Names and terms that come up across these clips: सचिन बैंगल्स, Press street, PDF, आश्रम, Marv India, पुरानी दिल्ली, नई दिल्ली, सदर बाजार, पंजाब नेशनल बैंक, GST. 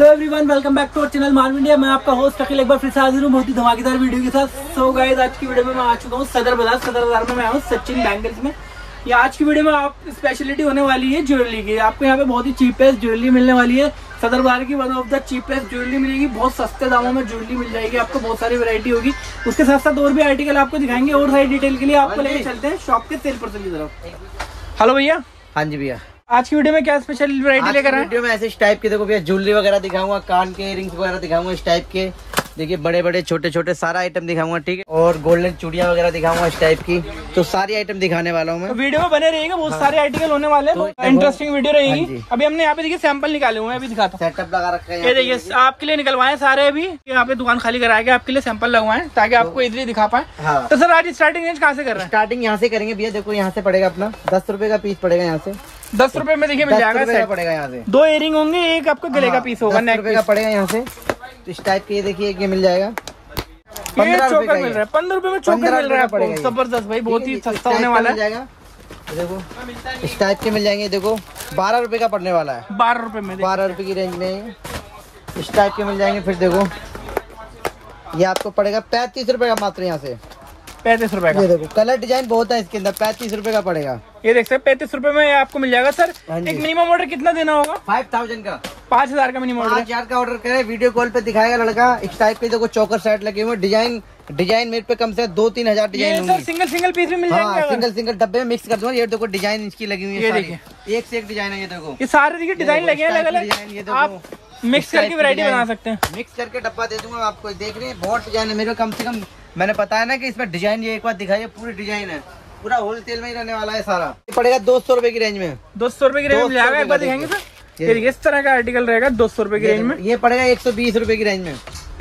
Hello everyone, welcome back to our channel Manav India. मैं आपका host अखिल एक बार फिर से हाजिर हूँ बहुत ही धमाकेदार वीडियो के साथ। सो गाइस, आज की वीडियो में मैं आ चुका हूँ सदर बाजार में। मैं आया हूँ सचिन बैंगल्स में। ये आज की वीडियो में आप स्पेशलिटी होने वाली है ज्वेलरी की। आपको यहाँ पे बहुत ही चीपेस्ट ज्वेलरी मिलने वाली है। सदर बाजार की one of the cheapest jewellery मिलेगी। बहुत सस्ते दामों में ज्वेलरी मिल जाएगी आपको। बहुत सारी वैरायटी होगी। उसके साथ साथ और भी आर्टिकल आपको दिखाएंगे। और सारी डिटेल के लिए आपको लेके चलते हैं शॉप के सेल पर्सन की तरफ। हेलो भैया। हाँ जी भैया, आज की वीडियो में क्या स्पेशल वैरायटी लेकर आए? वीडियो में ऐसे इस टाइप के देखो भैया ज्वेलरी वगैरह दिखाऊंगा, कान के इयरिंग्स वगैरह दिखाऊंगा, इस टाइप के देखिए बड़े बड़े छोटे छोटे सारा आइटम दिखाऊंगा, ठीक है। और गोल्डन चूड़ियां वगैरह दिखाऊंगा इस टाइप की। तो सारी आइटम दिखाने वाला हूँ मैं। तो वीडियो में बने रहिएगा, बहुत सारे आर्टिकल होने वाले हैं। तो इंटरेस्टिंग वीडियो रहेगी। अभी हमने यहाँ पे देखिए सैंपल निकाले हुए हैं, अभी दिखाता हूँ। सेटअप लगा रखा है, ये देखिए आपके लिए निकलवाए सारे। अभी यहाँ पे दुकान खाली कराया गया, आपके लिए सैंपल लगवाए ताकि आपको इजीली दिखा पाए। तो सर आज स्टार्टिंग रेंज कहाँ से कर रहे हैं? स्टार्टिंग यहाँ से करेंगे भैया। देखो यहाँ से पड़ेगा अपना 10 रुपए का पीस पड़ेगा। यहाँ से 10 रुपए में देखिए मिल जाएगा। सेट पड़ेगा यहाँ से 2 इयरिंग होंगे, एक आपको गले का पीस होगा, 10 रुपए का पड़ेगा। यहाँ से तो इस टाइप के देखिए ये मिल जाएगा। 15 रुपए मिल रहा है, 15 रुपए में चोकर मिल रहा है। जबरदस्त भाई, बहुत ही सस्ता होने वाला है। देखो इस टाइप के मिल जाएंगे। देखो 12 रुपए का पड़ने वाला है, 12 रुपए में, 12 रुपए की रेंज में इस टाइप के मिल जाएंगे। फिर देखो ये आपको पड़ेगा 35 रुपए का मात्र। यहाँ से 35 रुपए का। ये देखो कलर डिजाइन बहुत है इसके अंदर। 35 रुपए का पड़ेगा, ये देख सकते हैं। 35 रुपए में आपको मिल जाएगा। सर एक मिनिमम ऑर्डर कितना देना होगा? 5000 का, 5000 का मिनिमम ऑर्डर। 5000 का ऑर्डर करें, वीडियो कॉल पे दिखाएगा लड़का। इस टाइप के देखो चौकर सेट लगे हुए। डिजाइन मेरे पे कम से 2-3 हजार डिजाइन। सर सिंगल पीस में मिल जाएंगे? सिंगल डब्बे में मिक्स कर दूंगा। ये देखो डिजाइन इसकी लगी हुई है, ये देखिए एक से एक डिजाइन है। ये देखो ये सारे देखिए डिजाइन लगे हैं अलग अलग। आप मिक्स करके वैरायटी बना सकते हैं। मिक्स करके डब्बा दे दूंगा आपको। देख रहे हैं बहुत डिजाइन है मेरे, कम से कम मैंने बताया ना कि इसमें डिजाइन। ये एक बार दिखाइए, पूरी डिजाइन है, पूरा होलसेल में ही रहने वाला है सारा। ये पड़ेगा 200 रुपए की रेंज में। 200 रुपए की रेंज में जाएगा। एक बार दिखाएंगे सर, इस तरह का आर्टिकल रहेगा 200 रुपए की रेंज में। ये पड़ेगा 120 रुपए की रेंज में।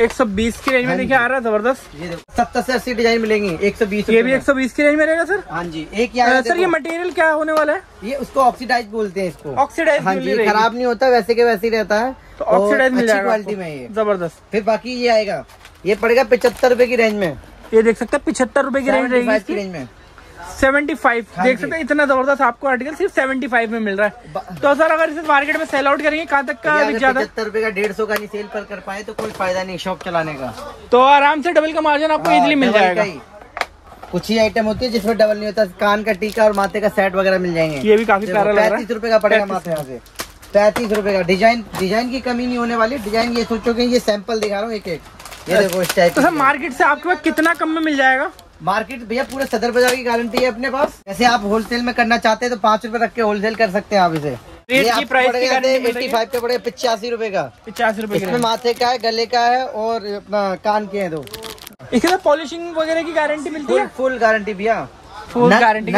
120 की रेंज में देखिए आ रहा है जबरदस्त। 70 से 80 डिजाइन मिलेंगी 120। ये भी 120 की रेंज में रहेगा सर। हाँ जी। एक सर ये मटेरियल क्या होने वाला है? ये उसको ऑक्सीडाइज बोलते हैं, इसको ऑक्सीडाइज। हाँ जी, खराब नहीं होता, वैसे के वैसे ही रहता है। तो ऑक्सीडाइज मिल जाएगा क्वालिटी में, जबरदस्त। फिर बाकी ये आएगा, ये पड़ेगा 75 रुपए की रेंज में। ये देख सकते हैं 75 रुपए की रेंज रहेगी इसकी। 75 देख सकते हैं, इतना जबरदस्त आपको आर्टिकल सिर्फ 75 में मिल रहा है। तो सर अगर इसे मार्केट में सेल आउट करेंगे कहाँ तक का ज्यादा? 75 रुपए का 150 का नहीं सेल पर कर पाए तो कोई फायदा नहीं शॉप चलाने का। तो आराम से डबल का मार्जिन आपको इजिली मिल जाएगा। कुछ ही आइटम होती है जिसमें डबल नहीं होता। कान का टीका और माथे का सेट वगैरह मिल जाएंगे। ये भी काफी प्यारा लग रहा है। 35 रुपए का पड़ेगा माथे। यहाँ से 35 रुपए का। डिजाइन की कमी नहीं होने वाली। डिजाइन ये सोचो कि ये सैंपल दिखा रहा हूँ एक एक। ये देखो इस टाइप। तो सर मार्केट से आपके पास कितना कम में मिल जाएगा? मार्केट भैया पूरे सदर बाजार की गारंटी है अपने पास। जैसे आप होलसेल में करना चाहते हैं तो 5 रुपए रख के होलसेल कर सकते हैं आप इसे। रेट की प्राइस की गारंटी 85 का पड़ेगा, 85 रुपए का। 85 रुपए इसमें माथे का है, गले का है और अपना कान के हैं। दो इसमें पॉलिशिंग वगैरह की गारंटी मिलती है। फुल गारंटी भैया, फुल गारंटी।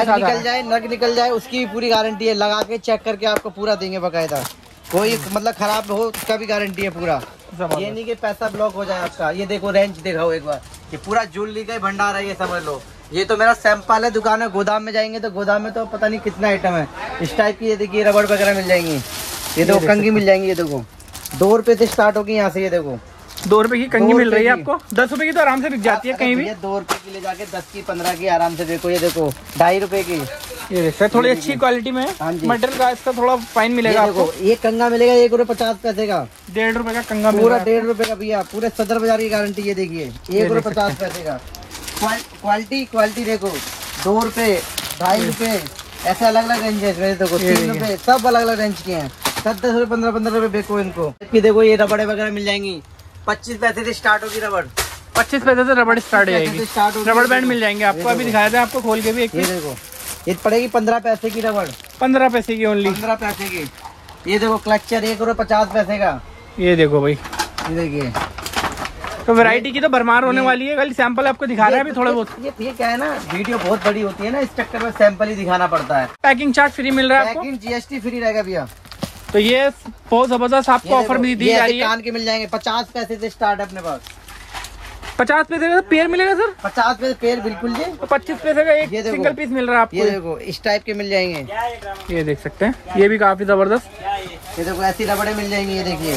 नग निकल जाए उसकी भी पूरी गारंटी है। लगा के चेक करके आपको पूरा देंगे बाकायदा। कोई मतलब खराब हो उसका भी गारंटी है पूरा। ये नहीं कि पैसा ब्लॉक हो जाए आपका। ये देखो रेंज दिखाओ एक बार। ये पूरा ज्वेलरी का भंडार है ये, समझ लो। ये तो मेरा सैंपल है, दुकान है। गोदाम में जाएंगे तो गोदाम में तो पता नहीं कितना आइटम है इस टाइप की। ये देखिए रबड़ वगैरह मिल जाएंगी। ये देखो कंघी मिल जाएंगी। ये देखो 2 रुपए से स्टार्ट होगी यहाँ से। ये देखो 2 रुपए की कंघी मिल रही है आपको। 10 रुपए की तो आराम से बिक जाती है कहीं भी। 2 रुपए की ले जाके 10 की 15 की आराम से। देखो ये देखो 2.5 रुपए की। ये देखो थोड़ी अच्छी क्वालिटी में मटेरियल का, इसका थोड़ा फाइन मिलेगा आपको। ये कंगा मिलेगा 1.50 रुपए का। 1.5 रुपए का कंगा, पूरा 1.5 रुपए का भैया। पूरे सदर बाजार की गारंटी। ये देखिए 1.50 रुपए का। क्वालिटी देखो 2 रुपए, 2.5 रुपए, ऐसे अलग अलग रेंज है। देखो 3 रुपए, सब अलग अलग रेंज के हैं। 10-10 रुपए, 15-15 रुपए बेको इनको। देखो ये रबड़े वगैरह मिल जाएंगी। 25 पैसे से स्टार्ट होगी रबड़। 25 पैसे से रबड़ स्टार्ट होगी। रबड़ बैंड मिल जाएंगे आपको। अभी दिखाया था आपको खोल के भी एक। ये देखो ये पड़ेगी 15 पैसे की रबड़। 15 पैसे की ओनली, 15 पैसे की। ये देखो क्लचर 1.50 रुपए का। ये देखो भाई, ये देखिए। तो वैरायटी की तो भरमार होने वाली है। कल सैंपल आपको दिखा रहा है अभी थोड़ा बहुत। ये क्या है ना, वीडियो बहुत बड़ी होती है ना, इस चक्कर में सैंपल ही दिखाना पड़ता है। पैकिंग चार्ज फ्री मिल रहा है आपको, GST फ्री रहेगा भैया। तो ये बहुत जबरदस्त आपको ऑफर भी दी जा रही है। कान के मिल जाएंगे 50 पैसे से स्टार्ट है अपने पास। 50 पैसे का पेयर मिलेगा सर। 50 पैसे पेयर बिल्कुल जी। 25 पैसे का एक सिंगल पीस मिल रहा है आपको। ये देखो इस टाइप के मिल जाएंगे। ये देख सकते हैं, ये भी काफी जबरदस्त। ये देखो ऐसी रबड़े मिल जाएंगी। ये देखिए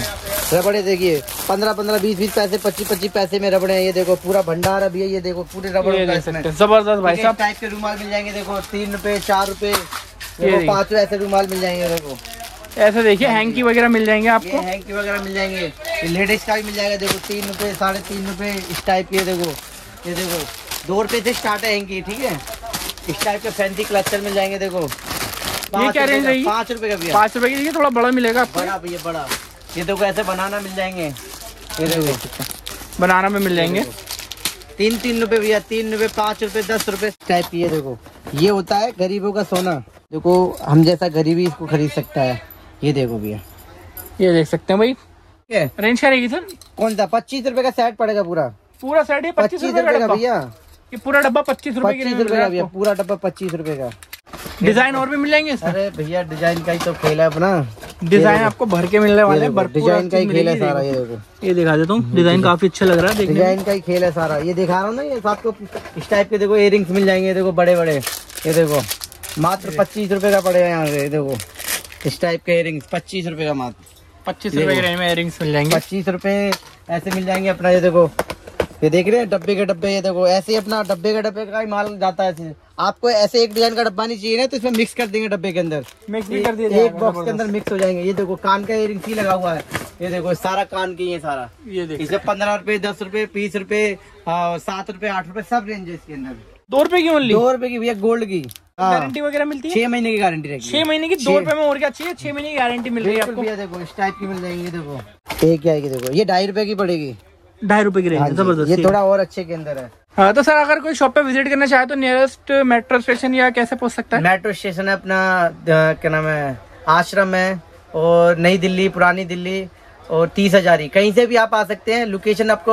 रबड़े देखिए 15-15, 20-20 पैसे, 25-25 पैसे में रबड़े हैं। ये देखो पूरा भंडार अभी है। ये देखो पूरे रबड़े जबरदस्त भाई साहब। टाइप के रूमाल मिल जाएंगे। देखो 3 रुपए, 4 रुपए, 5 ऐसे रूमाल मिल जाएंगे। देखो ऐसा देखिए हैंकी वगैरह मिल जाएंगे आपको, हैंकी वगैरह मिल जाएंगे, लेडीज का भी मिल जाएगा। देखो 3 रुपये, 3.5 रुपये इस टाइप के। देखो ये देखो 2 रुपये से स्टार्ट है हैंकी, ठीक है। इस टाइप के फैंसी क्लस्टर मिल जाएंगे। देखो ये क्या रेंज रहेगी? 5 रुपये का भैया, 5 रुपये की। देखिए थोड़ा बड़ा मिलेगा आपको, बड़ा भैया बड़ा। ये देखो ऐसे बनाना मिल जाएंगे, ये देखो बनाना में मिल जाएंगे। 3 रुपये भैया, 3 रुपये, 5 रुपये, 10 रुपये टाइप की। देखो ये होता है गरीबों का सोना। देखो हम जैसा गरीबी इसको खरीद सकता है। ये देखो भैया, ये देख सकते हैं भाई। रेंज क्या रहेगी सर? कौन सा 25 रुपए का सेट पड़ेगा? पूरा सेट है 25 रुपए का भैया। ये पूरा डब्बा 25 रुपए का भैया, पूरा डब्बा 25 रुपए का। डिजाइन और भी मिल जाएंगे। अरे भैया डिजाइन का ही तो खेल है अपना, डिजाइन आपको भर के मिलने वाले हैं। डिजाइन का ही खेल है सारा। ये दिखा देता हूँ, डिजाइन काफी अच्छा लग रहा है, डिजाइन का ही खेल है सारा। ये दिखा रहा हूँ ना, ये आपको इस टाइप के देखो इयररिंग्स मिल जाएंगे। देखो बड़े बड़े, ये देखो मात्र 25 रुपए का पड़ेगा यहाँ पे। देखो इस टाइप के इयररिंग्स 25 रुपए का मात्र, 25 रुपए में इयररिंग्स मिल जाएंगे। 25 रुपए ऐसे मिल जाएंगे अपना। ये देखो ये देख रहे हैं डब्बे के डब्बे। ये देखो ऐसे ही अपना डब्बे के डब्बे का ही माल जाता है। आपको ऐसे एक डिजाइन का डब्बा नहीं चाहिए ना, तो इसमें मिक्स कर देंगे डब्बे के अंदर, मिक्स भी कर दिया एक बॉक्स के अंदर, मिक्स हो जाएंगे। ये देखो कान का इयररिंग्स ही लगा हुआ है। ये देखो सारा कान की है सारा। ये देखो इसमें 15 रुपए, 10 रुपए, 20 रुपए, 7 रुपए, 8 रुपए सब रेंज है इसके अंदर। 2 रुपए की ओनली, 2 रुपए की भैया। गोल्ड की गारंटी वगैरह मिलती है, 6 महीने की गारंटी रहेगी। 6 महीने की 2 रुपए में और क्या चाहिए? 6 महीने की गारंटी मिल रही है आपको। देखो इस टाइप की मिल जाएगी। देखो एक आएगी, देखो ये 2.5 रुपए की पड़ेगी, 2.5 रुपए की रेंज। जबरदस्त, ये थोड़ा और अच्छे के अंदर है। हाँ तो सर अगर कोई शॉप पे विजिट करना चाहे तो नियरेस्ट मेट्रो स्टेशन या कैसे पहुंच सकता है? मेट्रो स्टेशन है अपना, क्या नाम है, आश्रम है, और नई दिल्ली, पुरानी दिल्ली, और 30,000 कहीं से भी आप आ सकते हैं। लोकेशन आपको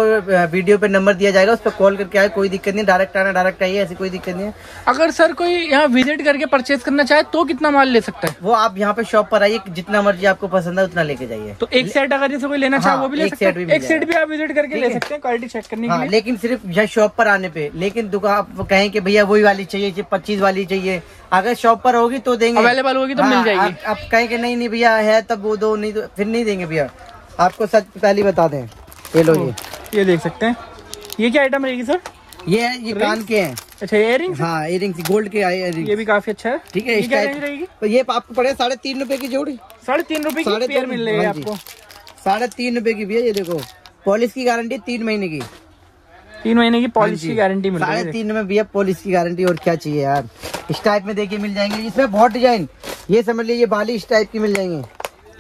वीडियो पे नंबर दिया जाएगा, उस पर कॉल करके आए, कोई दिक्कत नहीं। डायरेक्ट आना, डायरेक्ट आइए, ऐसी कोई दिक्कत नहीं है। अगर सर कोई यहाँ विजिट करके परचेज करना चाहे तो कितना माल ले सकता है? वो आप यहाँ पे शॉप पर आइए, जितना मर्जी आपको पसंद है उतना लेके जाइए। तो एक सेट अगर जैसे कोई लेना चाहे वो भी ले सकते हैं, एक सेट भी आप विजिट करके ले सकते हैं क्वालिटी चेक करने के लिए, लेकिन सिर्फ यहाँ शॉप पर आने पे। लेकिन दुकान कहें कि भैया वही वाली चाहिए, 25 वाली चाहिए, अगर शॉप पर होगी तो देंगे, अवेलेबल होगी तो मिल जाएगी। आप कहें कि नहीं नहीं भैया है तब वो दो, नहीं तो फिर नहीं देंगे भैया। आपको सच पहले बता दें। ये लो ये देख सकते हैं। ये क्या आइटम रहेगी सर? ये कान के हैं। अच्छा इयररिंग्स? हाँ इयररिंग्स गोल्ड के आए इयररिंग्स। ये भी काफी अच्छा है, ठीक है। ये क्या रेंज रहेगी? तो ये आपको पड़ेगा 3.5 रुपए की जोड़ी, 3.5 रुपए की पेयर मिल रही है आपको, 3.5 रुपए की भी है। ये देखो पॉलिश की गारंटी 3 महीने की, 3 महीने की पॉलिश की गारंटी मिल रही है। 3.5 में भैया पॉलिश की गारंटी, और क्या चाहिए यार। इस टाइप में देखिए मिल जाएंगे, इसमें बहुत डिजाइन। ये समझ लीजिए बाली इस टाइप की मिल जाएंगे।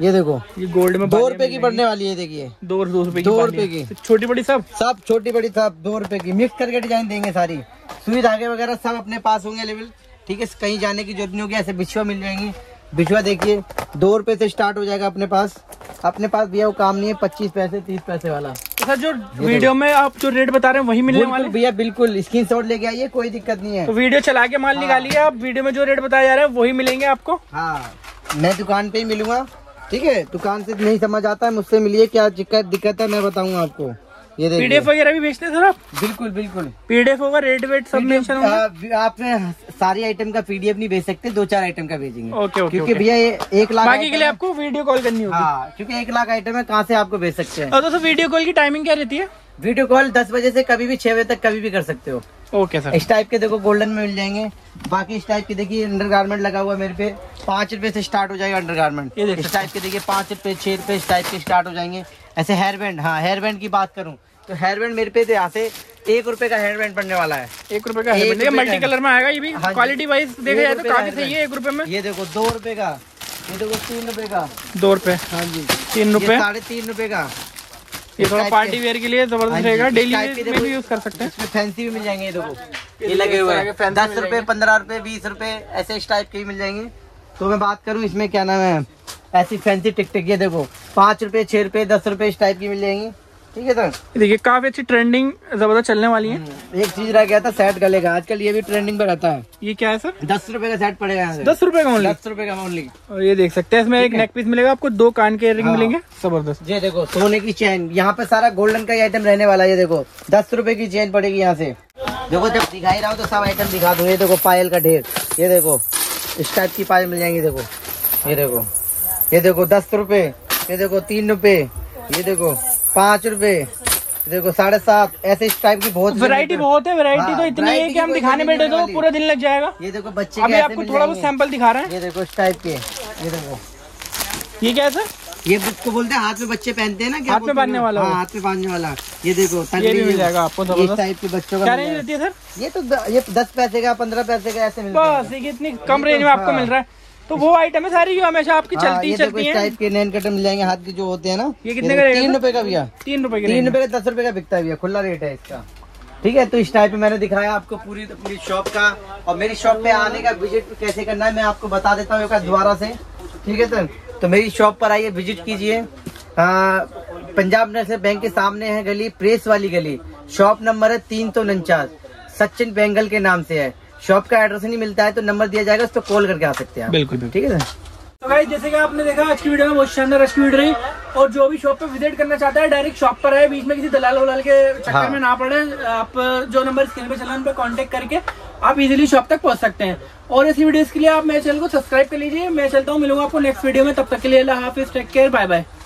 ये देखो ये गोल्ड में 2 रुपए की पड़ने वाली है। देखिए 2 रुपए की, छोटी बड़ी सब छोटी बड़ी सब 2 रुपए की। मिक्स करके डिजाइन देंगे सारी, सुई धागे वगैरह सब अपने पास होंगे अवेलेबल, ठीक है। कहीं जाने की जरूरत नहीं होगी। ऐसे बिछुआ मिल जाएंगे। बिछुआ देखिए 2 रुपए से स्टार्ट हो जाएगा अपने पास। अपने पास भैया वो काम नहीं है 25 पैसे 30 पैसे वाला। सर जो वीडियो में आप जो रेट बता रहे हैं वही मिलने वाले भैया? बिल्कुल, स्क्रीनशॉट लेके आइए, कोई दिक्कत नहीं है। तो वीडियो चला के माल निकालिए, आप वीडियो में जो रेट बताया जा रहा है वही मिलेंगे आपको। हाँ मैं दुकान पे ही मिलूंगा, ठीक है। दुकान से नहीं समझ आता है मुझसे मिलिए, क्या दिक्कत है मैं बताऊंगा आपको। ये देखिए पीडीएफ वगैरह भी बेचते हैं सर आप? बिल्कुल बिल्कुल, पीडीएफ होगा, रेट वेट सब मेंशन होगा। आप सारी आइटम का पीडीएफ नहीं बेच सकते, 2-4 आइटम का भेजेंगे। ओके ओके, क्योंकि भैया 1 लाख बाकी के लिए आपको वीडियो कॉल करनी होगी। हाँ क्योंकि 1 लाख आइटम है, कहाँ से आपको बेच सकते हैं। और दोस्तों वीडियो कॉल की टाइमिंग क्या रहती है? वीडियो कॉल 10 बजे से कभी भी 6 बजे तक कभी भी कर सकते हो। Okay sir. इस टाइप के देखो गोल्डन में मिल जाएंगे। बाकी इस टाइप के देखिए अंडरगारमेंट लगा हुआ मेरे पे, 5 रुपए से स्टार्ट हो जाएगा अंडरगारमेंट। इस टाइप के देखिए 5 रुपए 6 रुपए इस टाइप के स्टार्ट हो जाएंगे। ऐसे हेयरबैंड, हाँ हेयरबैंड की बात करूँ तो हेयरबैंड मेरे पे यहाँ से 1 रुपए का हेयरबैंड बनने वाला है। 1 रुपए का हेयरबैंड मल्टी कलर में आएगा। ये भी क्वालिटी वाइज देखा जाए तो काफी सही है 1 रुपए में। ये देखो 2 रुपए का, ये देखो 3 रुपए का, 2 रुपए, हाँ जी 3 रुपए, 3.5 रुपए का। ये थोड़ा पार्टी वेयर के लिए जबरदस्त रहेगा, डेली में भी यूज कर सकते हैं। इसमें फैंसी भी मिल जाएंगे। ये देखो ये लगे हुए हैं 10 रुपए 15 रुपए 20 रुपए ऐसे इस टाइप के भी मिल जाएंगे। तो मैं बात करूं इसमें क्या नाम है, ऐसी फैंसी टिक-टिक ये देखो 5 रुपए 6 रुपए 10 रुपए इस टाइप की मिल जाएंगी, ठीक है सर। देखिए काफी अच्छी ट्रेंडिंग जबरदस्त चलने वाली है। एक चीज रह गया था, सेट गले का, आजकल ये भी ट्रेंडिंग पर रहता है। ये क्या है सर? 10 रुपए का सेट पड़ेगा, 10 रुपए का ओनली, 10 रुपए का ओनली। और ये देख सकते हैं इसमें एक नेक पीस मिलेगा आपको, 2 कान के इयररिंग मिलेंगे जबरदस्त। ये देखो सोने की चेन, यहाँ पे सारा गोल्डन का आइटम रहने वाला है। ये देखो 10 रुपए की चेन पड़ेगी यहाँ से। देखो जब दिखाई रहा हूँ तो सब आइटम दिखा दो। ये देखो पायल का ढेर, ये देखो इस टाइप की पायल मिल जाएंगी। देखो ये देखो, ये देखो 10 रुपए, ये देखो 3 रुपए, ये देखो 5 रुपए, देखो 7.5 ऐसे इस टाइप की बहुत वैरायटी बहुत है। वैरायटी तो इतनी है कि हम दिखाने बैठे तो पूरा दिन लग जाएगा। ये देखो बच्चे, अभी आपको थोड़ा बहुत सैंपल दिखा रहे हैं। ये देखो इस टाइप के, ये देखो ये क्या है सर? ये इसको बोलते हैं हाथ में बच्चे पहनते हैं ना, हाथ में बांधने वाला। हाँ, हाथ में बांधने वाला। ये देखो ये भी मिल जाएगा आपको टाइप के बच्चों का। क्या रेंज रहती है सर? ये तो ये 10 पैसे का 15 पैसे का ऐसे मिलता है। बस ये इतनी कम रेंज में आपको मिल रहा है। तो वो आइटम है सारी जो हमेशा आपकी चलती चलती है। टाइप के नैन कटर मिल जाएंगे हाथ के जो होते हैं ना। ये कितने का? 3 रुपए का भैया। 3 रुपए का 10 रुपए का बिकता है भैया, खुला रेट है इसका। ठीक है, तो इस टाइप में मैंने दिखाया आपको पूरी पूरी शॉप का, और मेरी शॉप पे आने का विजिट कैसे करना है मैं आपको बता देता हूँ दोबारा से। ठीक है सर, तो मेरी शॉप पर आइए, विजिट कीजिए। पंजाब नेशनल बैंक के सामने है गली, प्रेस वाली गली। शॉप नंबर है 349, सचिन बैंगल्स के नाम से है। शॉप का एड्रेस नहीं मिलता है तो नंबर दिया जाएगा, उसको कॉल करके आ सकते हैं आप। बिल्कुल ठीक है सर। तो गाइस जैसे कि आपने देखा आज की वीडियो में बहुत शानदार अच्छी वीडियो रही, और जो भी शॉप पे विजिट करना चाहता है डायरेक्ट शॉप पर आए, बीच में किसी दलाल वलाल के चक्कर में ना पड़े। आप जो नंबर स्क्रीन पे चला उन पर कॉन्टेक्ट करके आप इजीली शॉप तक पहुंच सकते हैं। और ऐसी वीडियोस के लिए आप मेरे चैनल को सब्सक्राइब कर लीजिए। मैं चलता हूँ, मिलूंगा आपको नेक्स्ट वीडियो में। तब तक के लिए अल्लाह हाफिज, टेक केयर, बाय बाय।